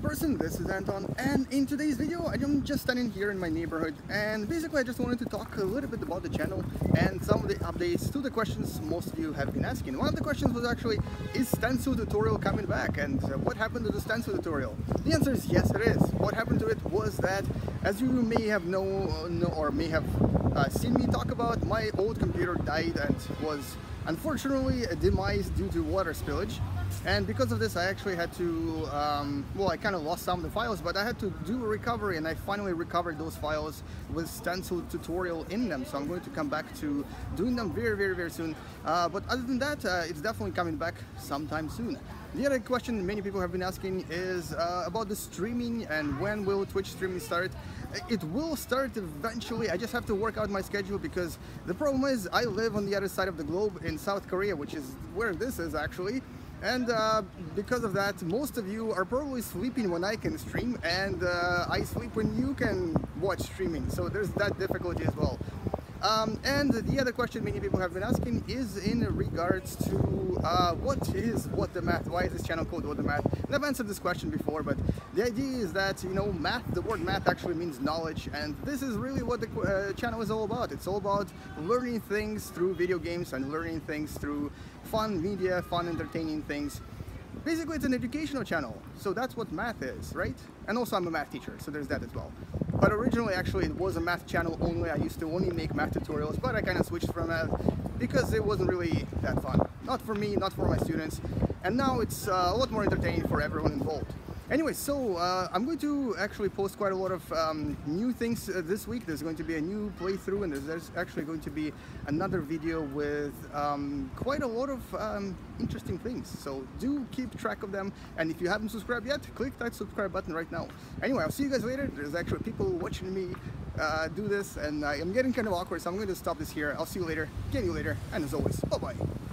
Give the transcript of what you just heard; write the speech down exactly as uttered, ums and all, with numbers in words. person, this is Anton, and in today's video I'm just standing here in my neighborhood, and basically I just wanted to talk a little bit about the channel and some of the updates to the questions most of you have been asking. One of the questions was actually, is stencil tutorial coming back, and what happened to the stencil tutorial? The answer is yes, it is. What happened to it was that, as you may have known or may have uh, seen me talk about, my old computer died and was unfortunately demised due to water spillage. And because of this, I actually had to, um, well, I kind of lost some of the files, but I had to do a recovery, and I finally recovered those files with stencil tutorial in them. So I'm going to come back to doing them very, very, very soon. Uh, but other than that, uh, it's definitely coming back sometime soon. The other question many people have been asking is uh, about the streaming and when will Twitch streaming start? It will start eventually. I just have to work out my schedule, because the problem is I live on the other side of the globe in South Korea, which is where this is actually. And uh, because of that, most of you are probably sleeping when I can stream, and uh, I sleep when you can watch streaming, so there's that difficulty as well. Um, and the other question many people have been asking is in regards to uh, what is What the Math? Why is this channel called What the Math? And I've answered this question before, but the idea is that, you know, math, the word math actually means knowledge, and this is really what the uh, channel is all about. It's all about learning things through video games and learning things through fun media, fun entertaining things. Basically, it's an educational channel, so that's what math is, right? And also I'm a math teacher, so there's that as well. But originally, actually, it was a math channel only. I used to only make math tutorials, but I kind of switched from that because it wasn't really that fun. Not for me, not for my students. And now it's uh, a lot more entertaining for everyone involved. Anyway, so uh, I'm going to actually post quite a lot of um, new things uh, this week. There's going to be a new playthrough, and there's, there's actually going to be another video with um, quite a lot of um, interesting things. So do keep track of them, and if you haven't subscribed yet, click that subscribe button right now. Anyway, I'll see you guys later. There's actually people watching me uh, do this, and I am getting kind of awkward, so I'm going to stop this here. I'll see you later, get you later, and as always, bye-bye.